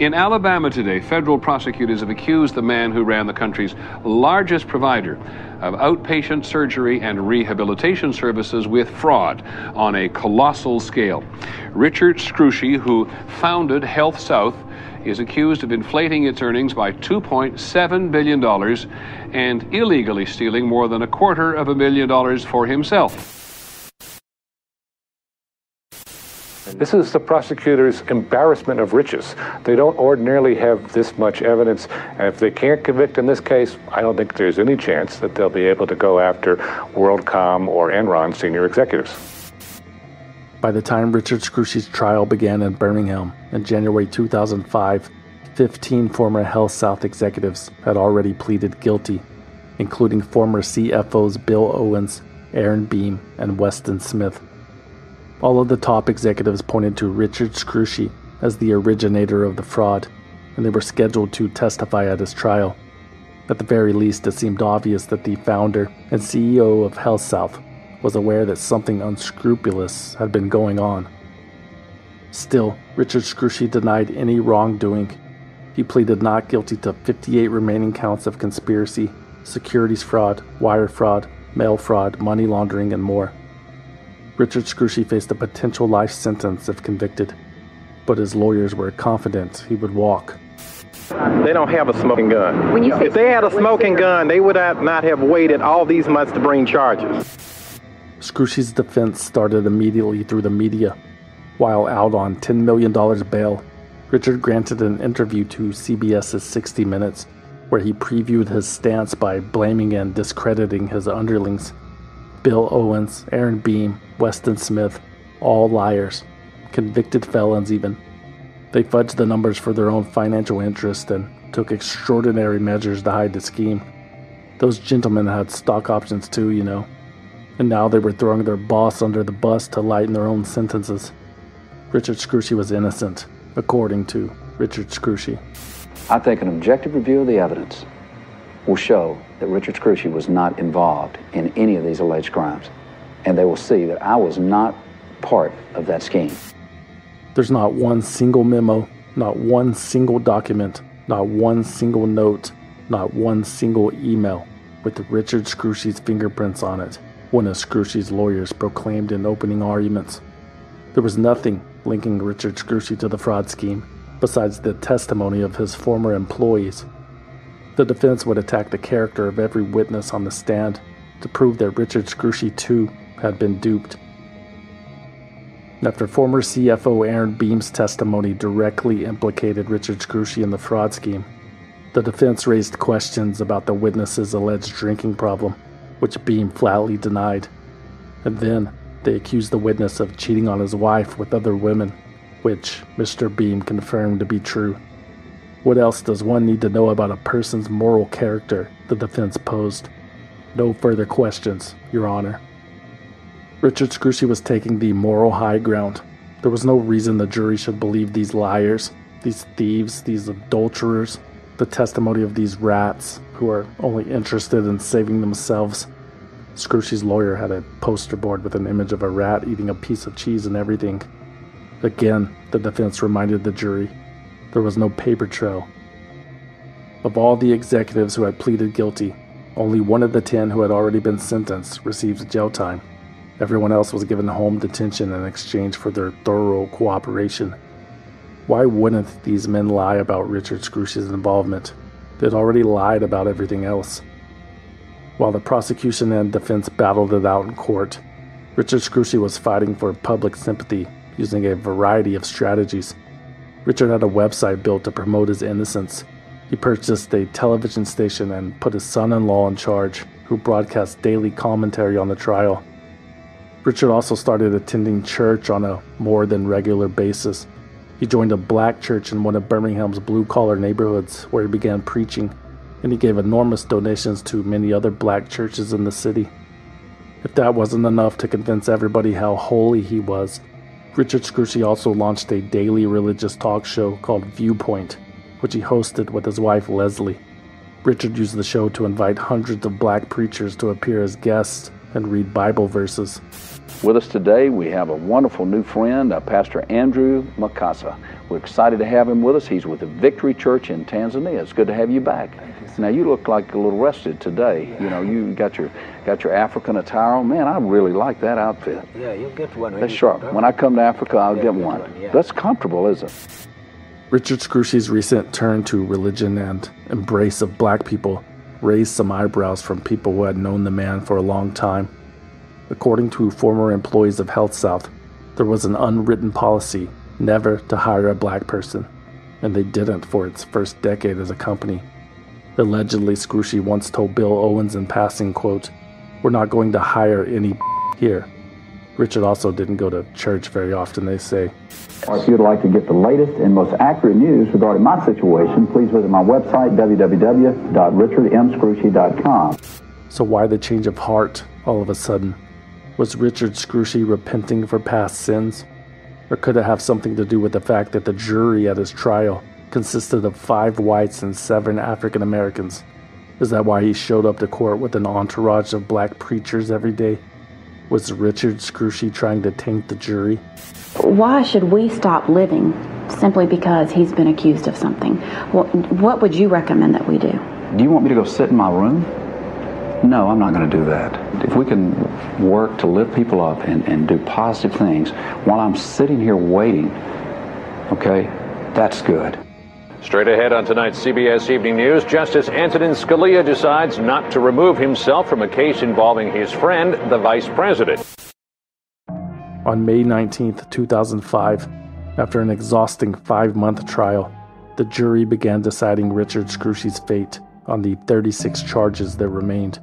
In Alabama today, federal prosecutors have accused the man who ran the country's largest provider of outpatient surgery and rehabilitation services with fraud on a colossal scale. Richard Scrushy, who founded HealthSouth, is accused of inflating its earnings by two point seven billion dollars and illegally stealing more than a quarter of a million dollars for himself. This is the prosecutor's embarrassment of riches. They don't ordinarily have this much evidence, and if they can't convict in this case, I don't think there's any chance that they'll be able to go after WorldCom or Enron senior executives. By the time Richard Scrushy's trial began in Birmingham in January two thousand five, fifteen former HealthSouth executives had already pleaded guilty, including former C F Os Bill Owens, Aaron Beam, and Weston Smith. All of the top executives pointed to Richard Scrushy as the originator of the fraud, and they were scheduled to testify at his trial. At the very least, it seemed obvious that the founder and C E O of HealthSouth was aware that something unscrupulous had been going on. Still, Richard Scrushy denied any wrongdoing. He pleaded not guilty to fifty-eight remaining counts of conspiracy, securities fraud, wire fraud, mail fraud, money laundering, and more. Richard Scrushy faced a potential life sentence if convicted, but his lawyers were confident he would walk. They don't have a smoking gun. When you say if they had a smoking gun, they would have not have waited all these months to bring charges. Scrushy's defense started immediately through the media. While out on ten million dollars bail, Richard granted an interview to CBS's sixty minutes, where he previewed his stance by blaming and discrediting his underlings. Bill Owens, Aaron Beam, Weston Smith, all liars, convicted felons even. They fudged the numbers for their own financial interest and took extraordinary measures to hide the scheme. Those gentlemen had stock options too, you know. And now they were throwing their boss under the bus to lighten their own sentences. Richard Scrushy was innocent, according to Richard Scrushy. I think an objective review of the evidence will show that Richard Scrushy was not involved in any of these alleged crimes, and they will see that I was not part of that scheme. There's not one single memo, not one single document, not one single note, not one single email with Richard Scrushy's fingerprints on it, one of Scrushy's lawyers proclaimed in opening arguments. There was nothing linking Richard Scrushy to the fraud scheme, besides the testimony of his former employees. The defense would attack the character of every witness on the stand to prove that Richard Scrushy, too, had been duped. After former C F O Aaron Beam's testimony directly implicated Richard Scrushy in the fraud scheme, the defense raised questions about the witness's alleged drinking problem, which Beam flatly denied. And then they accused the witness of cheating on his wife with other women, which Mister Beam confirmed to be true. What else does one need to know about a person's moral character? The defense posed. No further questions, Your Honor. Richard Scrushy was taking the moral high ground. There was no reason the jury should believe these liars, these thieves, these adulterers, the testimony of these rats who are only interested in saving themselves. Scrushy's lawyer had a poster board with an image of a rat eating a piece of cheese and everything. Again, the defense reminded the jury, there was no paper trail. Of all the executives who had pleaded guilty, only one of the ten who had already been sentenced received jail time. Everyone else was given home detention in exchange for their thorough cooperation. Why wouldn't these men lie about Richard Scrushy's involvement? They'd already lied about everything else. While the prosecution and defense battled it out in court, Richard Scrushy was fighting for public sympathy using a variety of strategies. Richard had a website built to promote his innocence. He purchased a television station and put his son-in-law in charge, who broadcast daily commentary on the trial. Richard also started attending church on a more than regular basis. He joined a black church in one of Birmingham's blue-collar neighborhoods, where he began preaching, and he gave enormous donations to many other black churches in the city. If that wasn't enough to convince everybody how holy he was, Richard Scrushy also launched a daily religious talk show called Viewpoint, which he hosted with his wife Leslie. Richard used the show to invite hundreds of black preachers to appear as guests and read Bible verses. With us today, we have a wonderful new friend, Pastor Andrew Makasa. We're excited to have him with us. He's with the Victory Church in Tanzania. It's good to have you back. You, now, you look like a little rested today. Yeah. You know, you got your got your African attire on. Man, I really like that outfit. Yeah, you'll get one. That's sharp. When I come to Africa, I'll yeah, get, get one. one yeah. That's comfortable, isn't it? Richard Scrushy's recent turn to religion and embrace of black people raised some eyebrows from people who had known the man for a long time. According to former employees of HealthSouth, There was an unwritten policy never to hire a black person, and they didn't for its first decade as a company. Allegedly, Scrushy once told Bill Owens in passing, quote, "We're not going to hire any here." Richard also didn't go to church very often, they say. If you'd like to get the latest and most accurate news regarding my situation, please visit my website, w w w dot richard m scrushy dot com. So why the change of heart all of a sudden? Was Richard Scrushy repenting for past sins? Or could it have something to do with the fact that the jury at his trial consisted of five whites and seven African Americans? Is that why he showed up to court with an entourage of black preachers every day? Was Richard Scrushy trying to taint the jury? Why should we stop living simply because he's been accused of something? What, what would you recommend that we do? Do you want me to go sit in my room? No, I'm not going to do that. If we can work to lift people up and, and do positive things while I'm sitting here waiting, okay, that's good. Straight ahead on tonight's C B S Evening News, Justice Antonin Scalia decides not to remove himself from a case involving his friend, the Vice President. On May nineteenth, two thousand five, after an exhausting five-month trial, the jury began deciding Richard Scrushy's fate on the thirty-six charges that remained.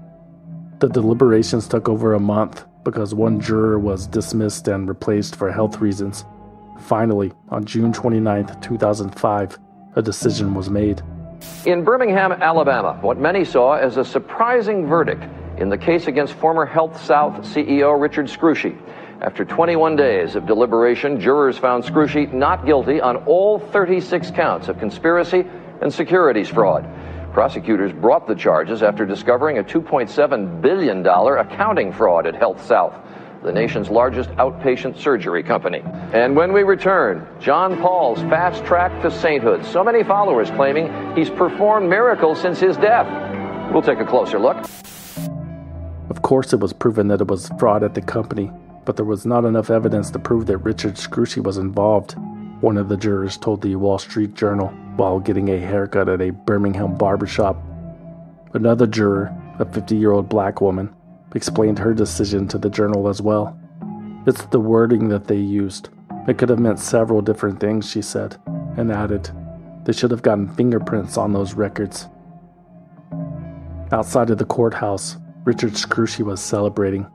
The deliberations took over a month because one juror was dismissed and replaced for health reasons. Finally, on June twenty-ninth, two thousand five, a decision was made. In Birmingham, Alabama, what many saw as a surprising verdict in the case against former HealthSouth C E O Richard Scrushy. After twenty-one days of deliberation, jurors found Scrushy not guilty on all thirty-six counts of conspiracy and securities fraud. Prosecutors brought the charges after discovering a two point seven billion dollars accounting fraud at HealthSouth, the nation's largest outpatient surgery company. And when we return, John Paul's fast track to sainthood. So many followers claiming he's performed miracles since his death. We'll take a closer look. Of course, it was proven that it was fraud at the company, but there was not enough evidence to prove that Richard Scrushy was involved, one of the jurors told the Wall Street Journal while getting a haircut at a Birmingham barbershop. Another juror, a fifty-year-old black woman, explained her decision to the journal as well. It's the wording that they used. It could have meant several different things, she said, and added, they should have gotten fingerprints on those records. Outside of the courthouse, Richard Scrushy was celebrating.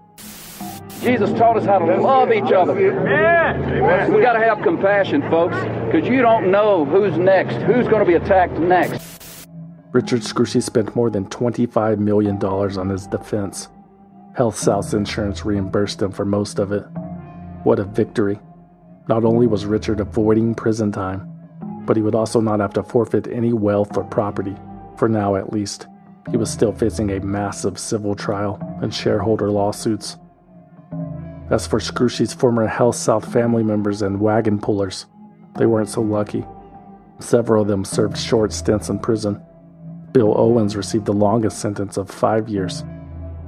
Jesus taught us how to love each other. Amen. We got to have compassion, folks, because you don't know who's next, who's going to be attacked next. Richard Scrushy spent more than twenty-five million dollars on his defense. HealthSouth's insurance reimbursed him for most of it. What a victory. Not only was Richard avoiding prison time, but he would also not have to forfeit any wealth or property, for now at least. He was still facing a massive civil trial and shareholder lawsuits. As for Scrushy's former HealthSouth family members and wagon pullers, they weren't so lucky. Several of them served short stints in prison. Bill Owens received the longest sentence of five years.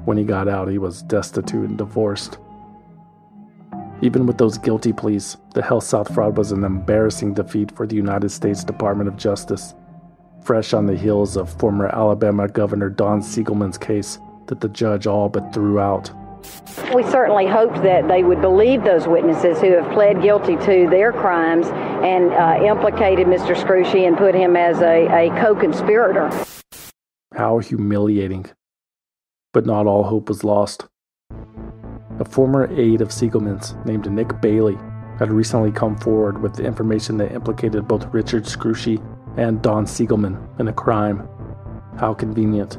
When he got out, he was destitute and divorced. Even with those guilty pleas, the HealthSouth fraud was an embarrassing defeat for the United States Department of Justice, fresh on the heels of former Alabama Governor Don Siegelman's case that the judge all but threw out. We certainly hoped that they would believe those witnesses who have pled guilty to their crimes and uh, implicated Mister Scrushy and put him as a, a co-conspirator. How humiliating. But not all hope was lost. A former aide of Siegelman's named Nick Bailey had recently come forward with information that implicated both Richard Scrushy and Don Siegelman in a crime. How convenient.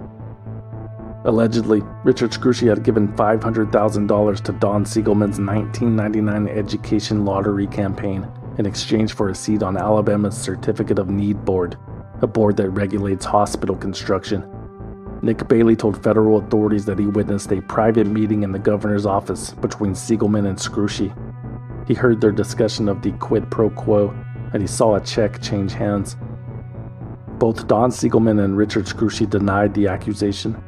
Allegedly, Richard Scrushy had given five hundred thousand dollars to Don Siegelman's nineteen ninety-nine education lottery campaign in exchange for a seat on Alabama's Certificate of Need Board, a board that regulates hospital construction. Nick Bailey told federal authorities that he witnessed a private meeting in the governor's office between Siegelman and Scrushy. He heard their discussion of the quid pro quo, and he saw a check change hands. Both Don Siegelman and Richard Scrushy denied the accusation.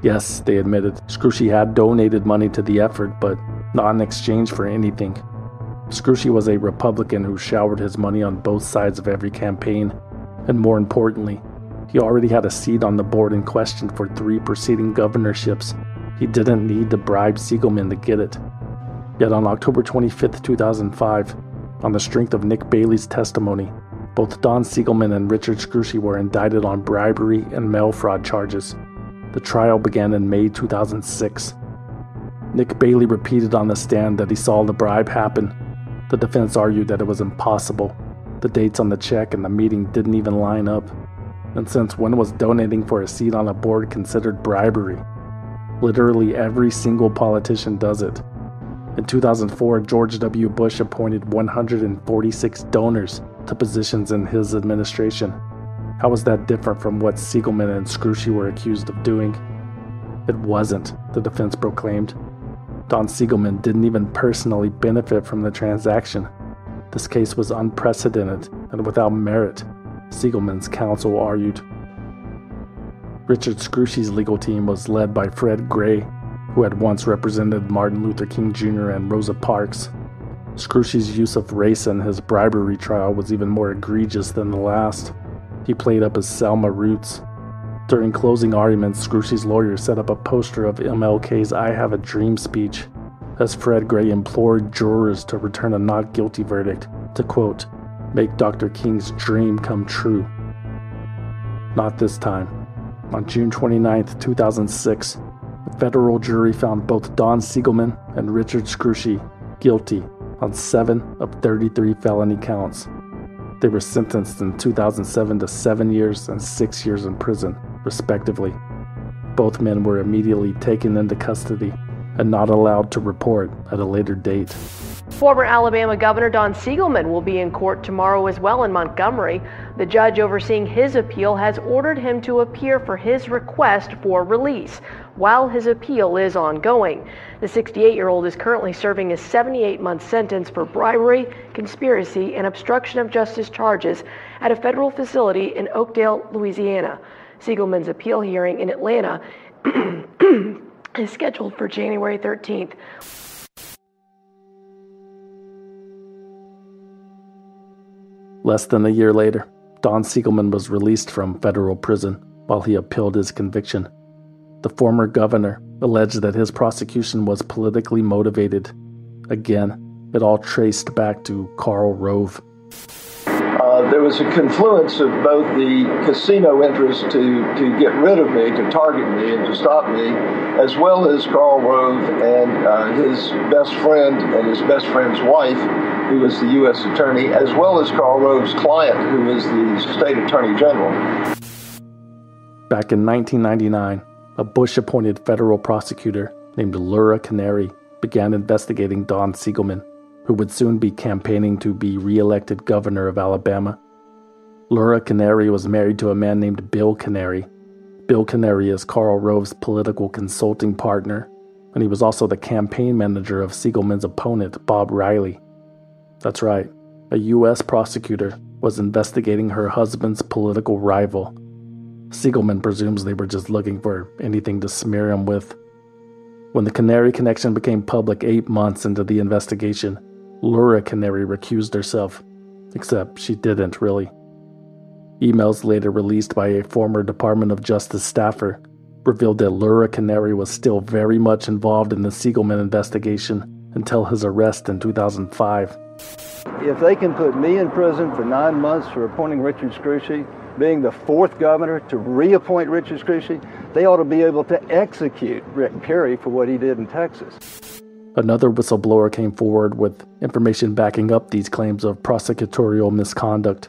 Yes, they admitted, Scrushy had donated money to the effort, but not in exchange for anything. Scrushy was a Republican who showered his money on both sides of every campaign, and more importantly, he already had a seat on the board in question for three preceding governorships. He didn't need to bribe Siegelman to get it. Yet on October twenty-fifth, two thousand five, on the strength of Nick Bailey's testimony, both Don Siegelman and Richard Scrushy were indicted on bribery and mail fraud charges. The trial began in May two thousand six. Nick Bailey repeated on the stand that he saw the bribe happen. The defense argued that it was impossible. The dates on the check and the meeting didn't even line up. And since when was donating for a seat on a board considered bribery? Literally every single politician does it. In two thousand four, George W. Bush appointed one hundred forty-six donors to positions in his administration. How was that different from what Siegelman and Scrushy were accused of doing? It wasn't, the defense proclaimed. Don Siegelman didn't even personally benefit from the transaction. This case was unprecedented and without merit, Siegelman's counsel argued. Richard Scrushy's legal team was led by Fred Gray, who had once represented Martin Luther King Junior and Rosa Parks. Scrushy's use of race in his bribery trial was even more egregious than the last. He played up his Selma roots. During closing arguments, Scrushy's lawyer set up a poster of M L K's I Have a Dream speech, as Fred Gray implored jurors to return a not guilty verdict to, quote, make Doctor King's dream come true. Not this time. On June twenty-ninth, two thousand six, a federal jury found both Don Siegelman and Richard Scrushy guilty on seven of thirty-three felony counts. They were sentenced in two thousand seven to seven years and six years in prison, respectively. Both men were immediately taken into custody and not allowed to report at a later date. Former Alabama Governor Don Siegelman will be in court tomorrow as well in Montgomery. The judge overseeing his appeal has ordered him to appear for his request for release while his appeal is ongoing. The sixty-eight-year-old is currently serving a seventy-eight-month sentence for bribery, conspiracy, and obstruction of justice charges at a federal facility in Oakdale, Louisiana. Siegelman's appeal hearing in Atlanta is scheduled for January thirteenth. Less than a year later, Don Siegelman was released from federal prison while he appealed his conviction. The former governor alleged that his prosecution was politically motivated. Again, it all traced back to Karl Rove. Uh, there was a confluence of both the casino interest to, to get rid of me, to target me and to stop me, as well as Karl Rove and uh, his best friend and his best friend's wife, who was the U S attorney, as well as Karl Rove's client, who was the state attorney general. Back in nineteen ninety-nine, a Bush-appointed federal prosecutor named Lura Canary began investigating Don Siegelman, who would soon be campaigning to be re-elected governor of Alabama. Lura Canary was married to a man named Bill Canary. Bill Canary is Karl Rove's political consulting partner, and he was also the campaign manager of Siegelman's opponent, Bob Riley. That's right, a U S prosecutor was investigating her husband's political rival. Siegelman presumes they were just looking for anything to smear him with. When the Canary connection became public eight months into the investigation, Lura Canary recused herself, except she didn't really. Emails later released by a former Department of Justice staffer revealed that Lura Canary was still very much involved in the Siegelman investigation until his arrest in two thousand five. If they can put me in prison for nine months for appointing Richard Scrushy, being the fourth governor to reappoint Richard Scrushy, they ought to be able to execute Rick Perry for what he did in Texas. Another whistleblower came forward with information backing up these claims of prosecutorial misconduct.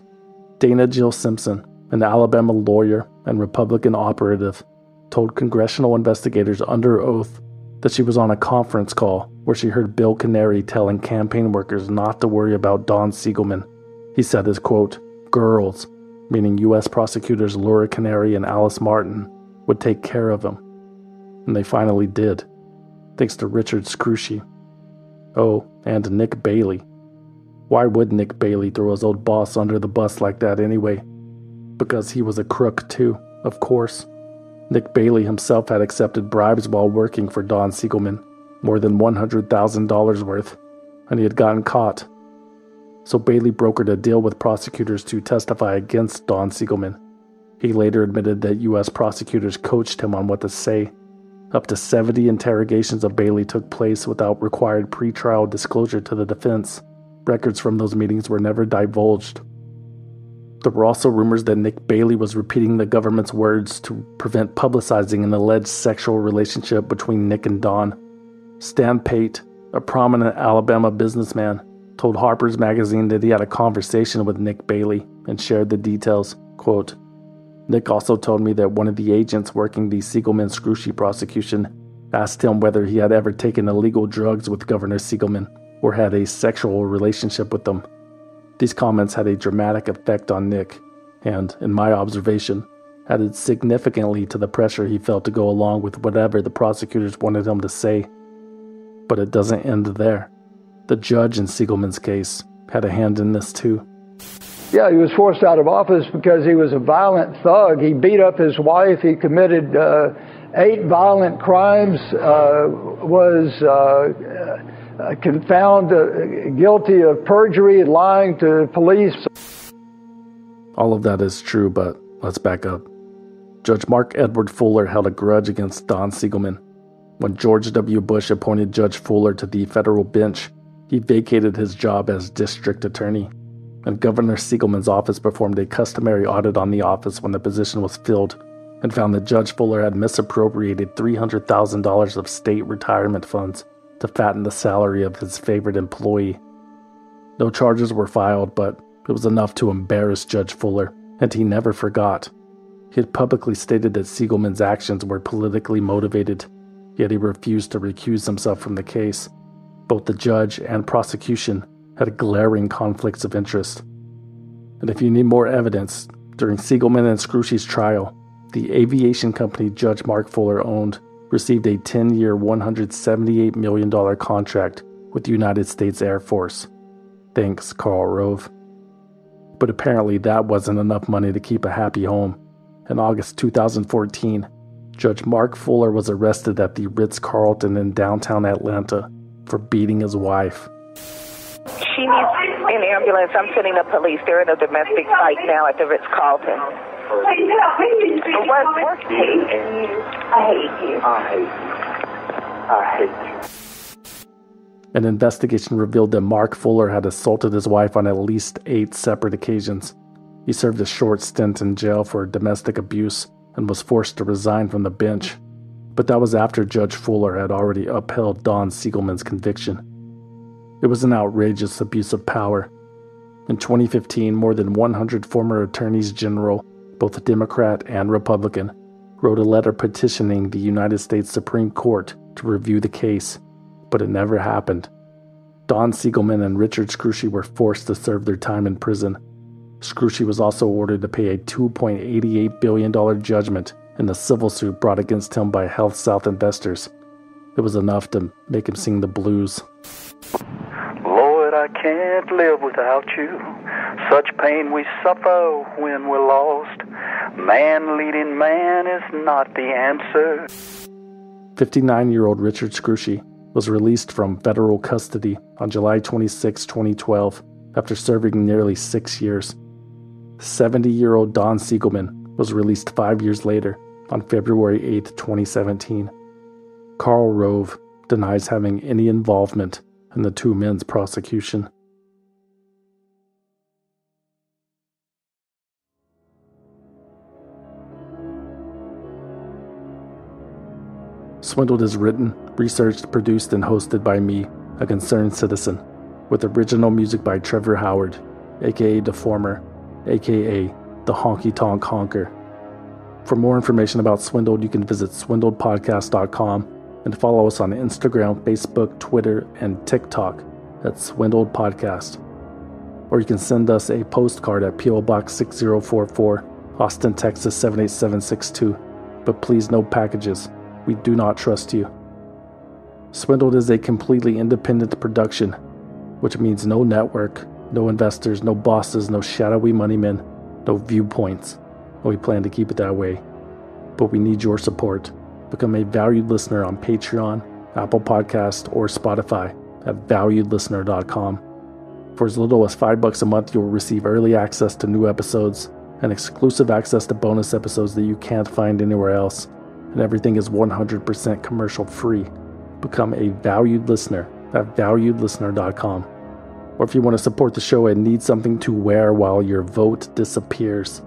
Dana Jill Simpson, an Alabama lawyer and Republican operative, told congressional investigators under oath that she was on a conference call where she heard Bill Canary telling campaign workers not to worry about Don Siegelman. He said his, quote, girls, meaning U S prosecutors Lura Canary and Alice Martin, would take care of him. And they finally did, thanks to Richard Scrushy. Oh, and Nick Bailey. Why would Nick Bailey throw his old boss under the bus like that anyway? Because he was a crook too, of course. Nick Bailey himself had accepted bribes while working for Don Siegelman, more than one hundred thousand dollars worth, and he had gotten caught. So Bailey brokered a deal with prosecutors to testify against Don Siegelman. He later admitted that U S prosecutors coached him on what to say. Up to seventy interrogations of Bailey took place without required pretrial disclosure to the defense. Records from those meetings were never divulged. There were also rumors that Nick Bailey was repeating the government's words to prevent publicizing an alleged sexual relationship between Nick and Don. Stan Pate, a prominent Alabama businessman, told Harper's Magazine that he had a conversation with Nick Bailey and shared the details. Quote, Nick also told me that one of the agents working the Siegelman Scrushy prosecution asked him whether he had ever taken illegal drugs with Governor Siegelman or had a sexual relationship with them. These comments had a dramatic effect on Nick, and, in my observation, added significantly to the pressure he felt to go along with whatever the prosecutors wanted him to say. But it doesn't end there. The judge in Siegelman's case had a hand in this too. Yeah, he was forced out of office because he was a violent thug. He beat up his wife. He committed uh, eight violent crimes, uh, was uh, confound uh, guilty of perjury and lying to police. All of that is true, but let's back up. Judge Mark Edward Fuller held a grudge against Don Siegelman. When George W. Bush appointed Judge Fuller to the federal bench, he vacated his job as district attorney, and Governor Siegelman's office performed a customary audit on the office when the position was filled and found that Judge Fuller had misappropriated three hundred thousand dollars of state retirement funds to fatten the salary of his favorite employee. No charges were filed, but it was enough to embarrass Judge Fuller, and he never forgot. He had publicly stated that Siegelman's actions were politically motivated, yet he refused to recuse himself from the case. Both the judge and prosecution had glaring conflicts of interest. And if you need more evidence, during Siegelman and Scrushy's trial, the aviation company Judge Mark Fuller owned received a ten-year, one hundred seventy-eight million dollars contract with the United States Air Force. Thanks, Karl Rove. But apparently that wasn't enough money to keep a happy home. In August two thousand fourteen, Judge Mark Fuller was arrested at the Ritz-Carlton in downtown Atlanta for beating his wife. She needs an ambulance. I'm sending the police. They're in a domestic fight now at the Ritz-Carlton. What's work? I hate you. I hate you. I hate you. An investigation revealed that Mark Fuller had assaulted his wife on at least eight separate occasions. He served a short stint in jail for domestic abuse and was forced to resign from the bench. But that was after Judge Fuller had already upheld Don Siegelman's conviction. It was an outrageous abuse of power. In twenty fifteen, more than one hundred former attorneys general, both Democrat and Republican, wrote a letter petitioning the United States Supreme Court to review the case, but it never happened. Don Siegelman and Richard Scrushy were forced to serve their time in prison. Scrushy was also ordered to pay a two point eight eight billion dollars judgment in the civil suit brought against him by HealthSouth investors. It was enough to make him sing the blues. Lord, I can't live without you. Such pain we suffer when we're lost. Man leading man is not the answer. fifty-nine-year-old Richard Scrushy was released from federal custody on July twenty-sixth, twenty twelve, after serving nearly six years. seventy-year-old Don Siegelman was released five years later, on February eighth, twenty seventeen. Karl Rove denies having any involvement in the two men's prosecution. Swindled is written, researched, produced, and hosted by me, a concerned citizen, with original music by Trevor Howard, aka Deformer, aka The Honky Tonk Honker. For more information about Swindled, you can visit swindled podcast dot com and follow us on Instagram, Facebook, Twitter, and TikTok at Swindled Podcast. Or you can send us a postcard at P O Box six zero four four, Austin, Texas seven eight seven six two. But please, no packages. We do not trust you. Swindled is a completely independent production, which means no network, no investors, no bosses, no shadowy money men, no viewpoints. And we plan to keep it that way. But we need your support. Become a valued listener on Patreon, Apple Podcast, or Spotify at valued listener dot com. For as little as five bucks a month, you'll receive early access to new episodes and exclusive access to bonus episodes that you can't find anywhere else. and everything is one hundred percent commercial free. Become a valued listener at valued listener dot com. Or if you want to support the show and need something to wear while your vote disappears,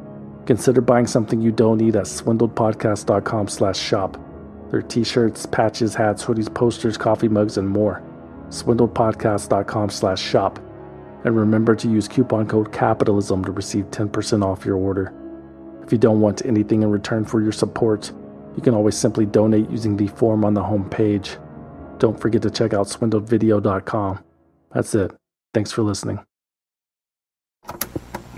consider buying something you don't need at swindled podcast dot com slash shop. There are t-shirts, patches, hats, hoodies, posters, coffee mugs, and more. swindled podcast dot com slash shop. And remember to use coupon code CAPITALISM to receive ten percent off your order. If you don't want anything in return for your support, you can always simply donate using the form on the homepage. Don't forget to check out swindled video dot com. That's it. Thanks for listening.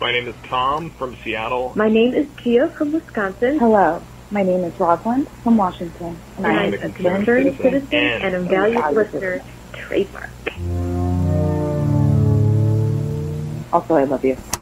My name is Tom from Seattle. My name is Kia from Wisconsin. Hello. My name is Rosalind from Washington. And, and I am a concerned citizen, citizen and, and a valued listener. Trademark. Also, I love you.